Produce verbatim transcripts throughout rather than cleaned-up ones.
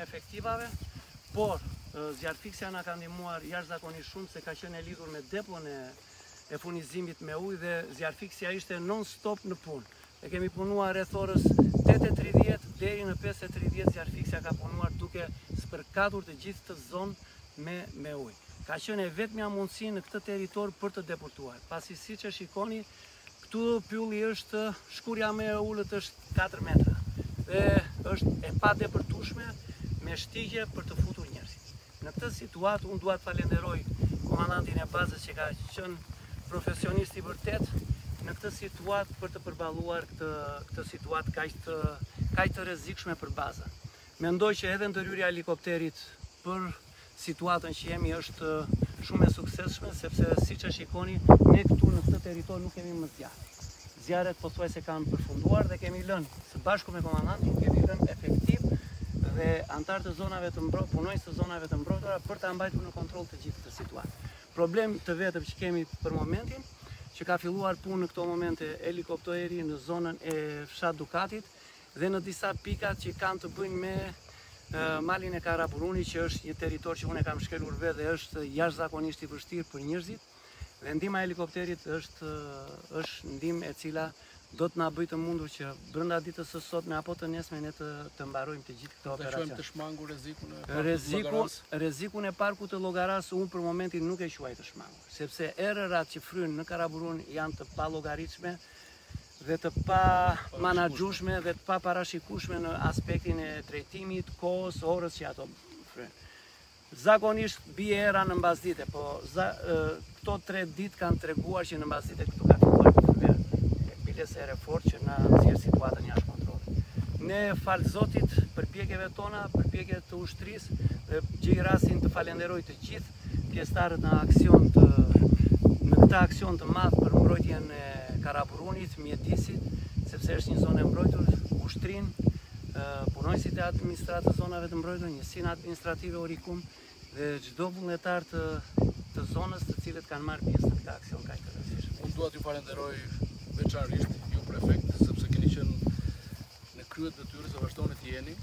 e efektivave, por zjarrfiksja na ka ndihmuar jashtëzakonisht shumë se ka qenë e lidhur me depon e, e furnizimit me ujë dhe zjarrfiksja ishte non-stop në punë. E kemi punuar rreth orës tetë e tridhjetë deri në pesë e tridhjetë zjarrfiksja ka punuar duke spërkatur të gjithë të zonë me, me ujë. Ka qenë e vetmja mundësi në këtë territor për të depurtuar. Pasi siç e shikoni, këtu pylli është, shkurja me ullët është katër metra. Dhe është e pa depurtueshme me shtigje për të futur njerëzit. Në këtë situatë unë dua të falenderoj komandantin e bazës që ka qenë profesionist i vërtet në këtë situatë për të përballuar këtë këtë situatë kaq të kaq të rrezikshme për bazën. Mendoj që edhe ndërhyrja e helikopterit për situatën që jemi është shumë e suksesshme sepse siç e shikoni ne këtu në këtë territor nuk kemi më zjarre. Zjarret pothuajse kanë përfunduar dhe kemi lënë së bashku me komandantin kemi lënë efektiv dhe antarët e zonave të mbrojtura, punojnë të zonave të mbrojtura për ta mbajtur në kontroll të gjithë këtë situatë. Problem të vetëm që kemi për momentin që ka filluar punë në këto momente helikopteri në zonën e fshat Dukatit dhe në disa pikat që kanë të bëjnë me e, malin e Karaburunit që është një territor që unë e kam shkelur vetë dhe është jashtëzakonisht i vështirë për njerëzit. Dhe ndihma e helikopterit është është ndihmë e cila do të na bëjë të mundur që brenda ditës së sotme apo të nesme ne të të mbarojmë të gjithë këto operacione. Ne të shmangur rrezikun e parkut Llogaras. Rrezikun e parkut të Llogaras unë për momentin nuk e quaj të shmangur. Sepse erërat që frynë në Karaburun janë të pa llogaritshme dhe të pa menaxhueshme dhe të pa parashikueshme në aspektin e drejtimit, kohës, orës që ato frynë. Zakonisht bie era në mbasdite, po za, e, këto tre ditë kanë treguar që në mbasdite këtu ka filluar biles erë fort që na nxjerr situatën jashtë kontrollit. Ne fal Zotit për pjekjeve tona, për pjekjet të ushtrisë dhe gjej rastin të falenderoj të gjithë pjesëtarët në aksion të në këtë aksion të madh për mbrojtjen e Karaburunit, mjedisit, sepse është një zonë e mbrojtur, ushtrinë, punonjësit e administratës zonave të mbrojtura, njësinë administrative Orikum dhe çdo vullnetar të të zonës të cilët kanë marrë pjesë në këtë aksion kaq të rëndësishëm. Unë dua t'ju falenderoj veçanërisht ju prefekt, sepse keni qenë në krye të detyrës që vazhdoni të jeni.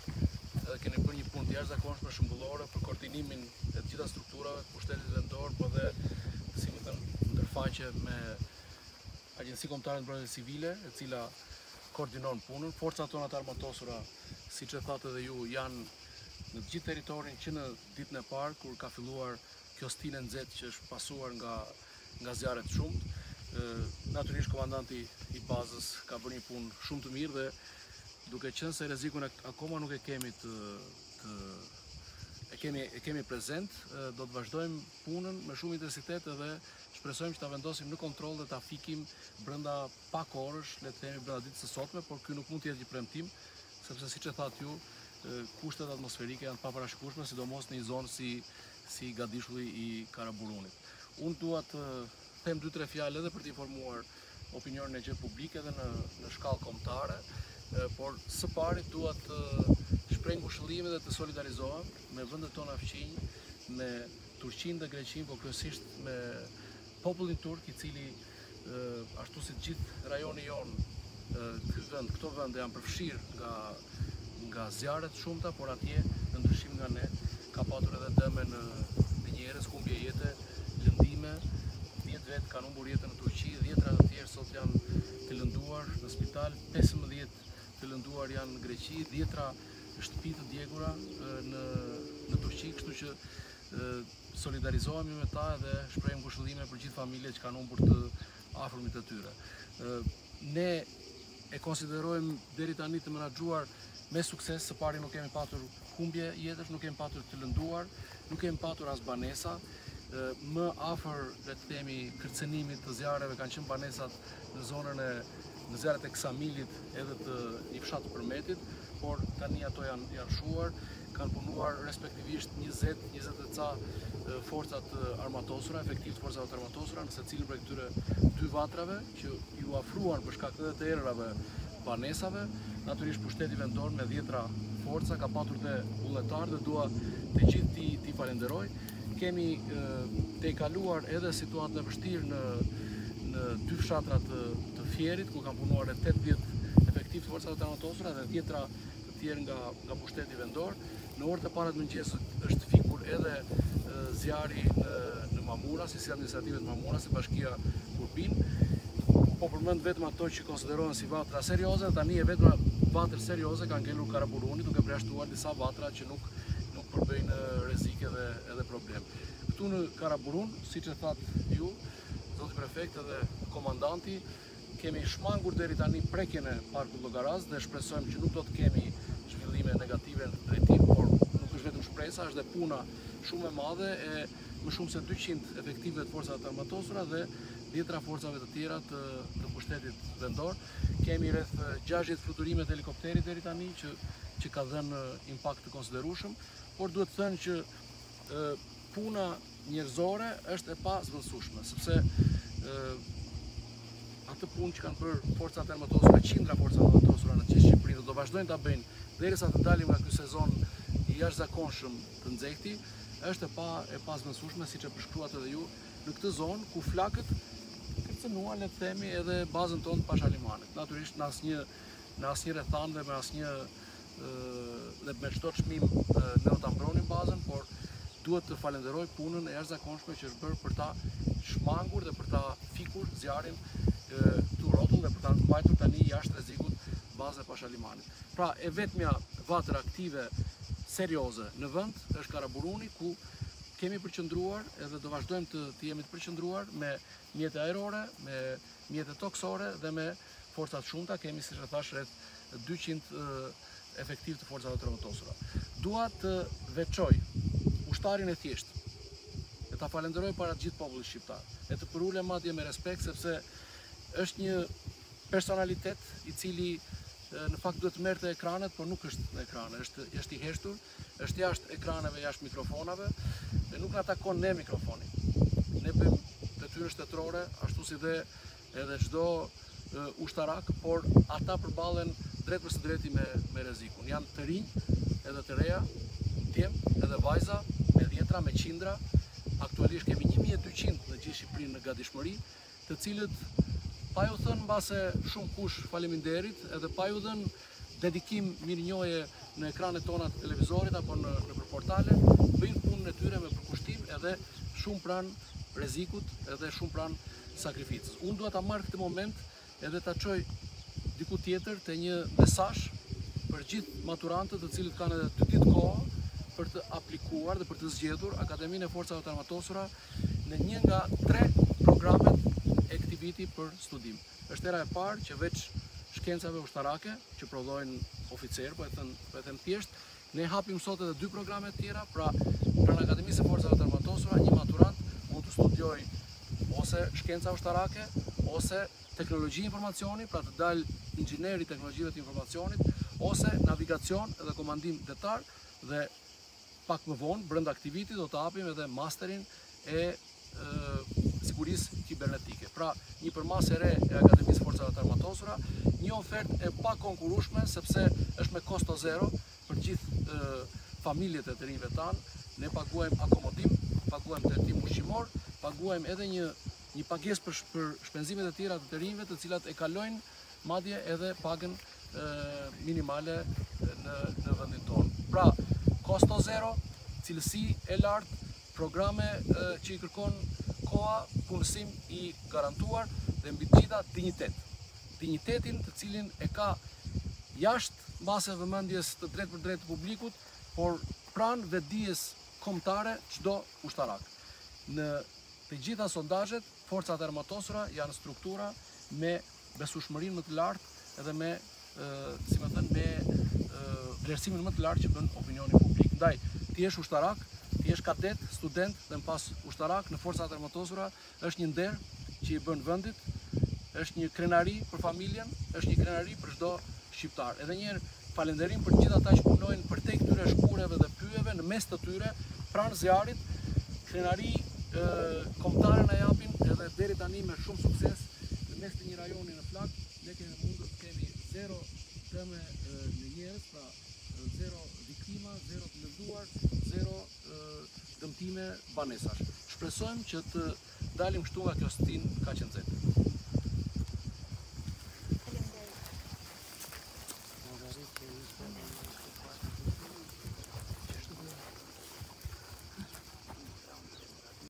Edhe keni bërë një punë të jashtëzakonshme shembullore për koordinimin e të gjitha strukturave të pushtetit vendor, por edhe si më thënë ndërfaqe me Agjencinë Kombëtare të Mbrojtjes Civile, e cila koordinon punën. Forcat tona të armatosura, siç e thatë edhe ju, janë në të gjithë territorin që në ditën e parë kur ka filluar kjo stile nxehtë që është pasuar nga nga zjarret shumt. Natyrisht komandanti i bazës ka bërë një punë shumë të mirë dhe duke qenë se rrezikun akoma nuk e kemi të, të e kemi e kemi prezent, do të vazhdojmë punën me shumë intensitet dhe shpresojmë që ta vendosim në kontroll dhe ta fikim brenda pak orësh, le të themi brenda ditës së sotme, por ky nuk mund të jetë një premtim, sepse siç e thatë ju, kushtet atmosferike janë të paparashikueshme, sidomos në një zonë si si Gadishulli i Karaburunit. Unë dua të them dy tre fjalë edhe për të informuar opinionin e gjerë publik edhe në në shkallë kombëtare. Por së pari dua të shpreh ngushëllimin dhe të solidarizohem me vendet tona fqinj, me Turqinë dhe Greqinë, por kryesisht me popullin turk i cili ashtu si të gjithë rajoni jon, ky vend, këto vende janë përfshirë nga nga zjarret të shumta, por atje në ndryshim nga ne ka patur edhe dëme në njerëz, humbje jete, lëndime. Dhjetë vetë kanë humbur jetën në Turqi, dhjetra të tjerë sot janë të lënduar në spital, pesëmbëdhjetë të lënduar janë në Greqi, dhjetra shtëpi të djegura në në Turqi, kështu që solidarizohemi me ta dhe shprehim ngushëllime për gjithë familjet që kanë humbur të afërmit të tyre. Ne e konsiderojmë deri tani të menaxhuar me sukses, së pari nuk kemi patur humbje jetësh, nuk kemi patur të lënduar, nuk kemi patur as banesa. Më afër, le të themi, kërcënimit të zjarreve kanë qenë banesat në zonën e në zjarret e Ksamilit edhe të i fshatit Permetit, por tani ato janë janë shuar, kanë punuar respektivisht njëzet, njëzet e ca forca të armatosura, efektiv të forcave të armatosura në secilin prej këtyre dy vatrave që ju ofruan për shkak të të errave banesave. Natyrisht pushteti vendor me dhjetra forca ka patur të vullnetar dhe dua të gjithë ti ti falenderoj. Kemi te kaluar edhe situatën e vështirë në në dy fshatra të, të Fierit, ku kanë punuar tetëdhjetë efektiv të forcave të armatosura dhe tjetra të tjerë nga, nga pushteti vendor. Në orët e parë të mëngjesit është fikur edhe e, zjarri në, në Mamura, si si administrativet Mamura, si bashkia Kurbin. Po përmend vetëm ato që konsiderohen si vatra serioze, tani e vetëm vatër serioze ka ngelur Karaburunit, duke përjashtuar disa vatra që nuk, nuk përbëjnë rrezike dhe edhe problem. Këtu në Karaburun, siç e thatë ju, zoti prefekt edhe komandanti, kemi shmangur deri tani prekjen e parkut Llogaras dhe shpresojmë që nuk do të kemi zhvillime negative në drejtim, por nuk është vetëm shpresa, është dhe puna shumë e madhe e më shumë se dyqind efektive të forcave të armatosura dhe dhjetra forcave të tjera të, të pushtetit vendor. Kemi rreth gjashtëdhjetë fluturime të helikopterit deri tani që, që ka dhënë impakt të konsiderueshëm, por duhet të thënë që e, puna njerëzore është e pazvendësueshme, sepse e, atë punë që kanë bërë forcat armatosura, qindra forcat armatosura në gjithë Shqipërinë do vazhdojnë ta bëjnë derisa të dalim nga ky sezon i jashtëzakonshëm të nxehtë, është e pa e pazvendësueshme siç e përshkruat edhe ju në këtë zonë ku flakët kërcënuan, le të themi, edhe bazën tonë të Pashalimanit. Natyrisht në asnjë në asnjë rrethan dhe me asnjë dhe me çdo çmim ne u ta mbronin bazën, por duhet të falenderoj punën e jashtëzakonshme që është bërë për ta shmangur dhe për ta fikur zjarrin tu rotull dhe për ta mbajtur tani jashtë rrezikut bazën e Pashalimanit. Pra e vetmja vatër aktive serioze në vend është Karaburuni, ku kemi përqendruar edhe do vazhdojmë të, të jemi të përqendruar me mjete ajrore, me mjete toksore dhe me forca të shumta. Kemi, siç e thash, rreth dyqind efektiv të forcave të armatosura. Dua të veçoj ushtarin e thjesht, e ta falenderoj para të gjithë popullit shqiptar, e të përulem madje me respekt, sepse është një personalitet i cili në fakt duhet të merrte ekranet, por nuk është në ekrane, është, është i heshtur, është jashtë ekraneve, jashtë mikrofonave, dhe nuk na takon ne mikrofonin. Ne bëjmë detyrën shtetërore, ashtu si dhe edhe çdo ushtarak, por ata përballen drejt për së drejti me, me rrezikun. Janë të rinj, edhe të reja, djem, edhe vajza, me dhjetra, me qindra. Aktualisht kemi një mijë e dyqind në gjithë Shqipërinë në gatishmëri, të cilët pa ju thënë mbase shumë kush faleminderit, edhe pa ju dhënë dedikim mirënjohje në ekranet tona të televizorit apo në, në portale, bëjnë punën e tyre me përkushtim edhe shumë pranë rrezikut, edhe shumë pranë sakrificës. Unë dua ta marr këtë moment edhe ta çoj diku tjetër te një mesazh për gjithë maturantët, të cilët kanë edhe dy ditë kohë për të aplikuar dhe për të zgjedhur Akademinë e Forcave të Armatosura në një nga tre programet aktiviteti për studim. Është era e parë që veç shkencave ushtarake që prodhojnë oficer, po e them po e them thjesht, ne hapim sot edhe dy programe të tjera, pra pranë Akademisë së Forcave të Armatosura një maturant mund të studioj ose shkenca ushtarake ose teknologji informacioni, pra të dal inxhinieri i teknologjive të informacionit, ose navigacion dhe komandim detar, dhe pak më vonë brenda aktivitit do të hapim edhe masterin e sigurisë kibernetike. Pra, një përmasë e re e Akademisë Forcave të Armatosura, një ofertë e pa konkurrueshme, sepse është me kosto zero për gjithë familjet e të rinjve tanë. Ne paguajmë akomodim, paguajmë ndërtim ushqimor, paguajmë edhe një një pagesë për, sh për shpenzimet e tjera të të rinjve, të cilat e kalojnë madje edhe pagën e, minimale në, në vendin tonë. Pra, kosto zero, cilësi e lartë, programe e, që i kërkon koha, punësim i garantuar dhe mbi të gjitha dignitet. Dignitetin të cilin e ka jashtë mbase vëmendjes të drejtë për drejtë të publikut, por pranë vetdijes kombëtare çdo ushtarak. Në të gjitha sondazhet, forcat e armatosura janë struktura me besueshmërinë më të lartë edhe me, e, si më thënë, me vlerësimin më të lartë që bën opinioni publik. Ndaj, ti je ushtarak, ti je kadet, student dhe më pas ushtarak në Forcat e Armatosura, është një nder që i bën vendit, është një krenari për familjen, është një krenari për çdo shqiptar. Edhe një herë falënderim për gjithë ata që punojnë përtej këtyre shkureve dhe pyjeve, në mes të tyre, pranë zjarrit. Krenari kombëtare na japin edhe deri tani me shumë sukses, në mes të një rajoni në flak, ne kemi mundur të kemi zero dëme në njerëz, pra zero viktima, zero të lënduar, zero dëmtime banesash. Shpresojmë që të dalim kështu nga kjo stinë kaq e nxehtë.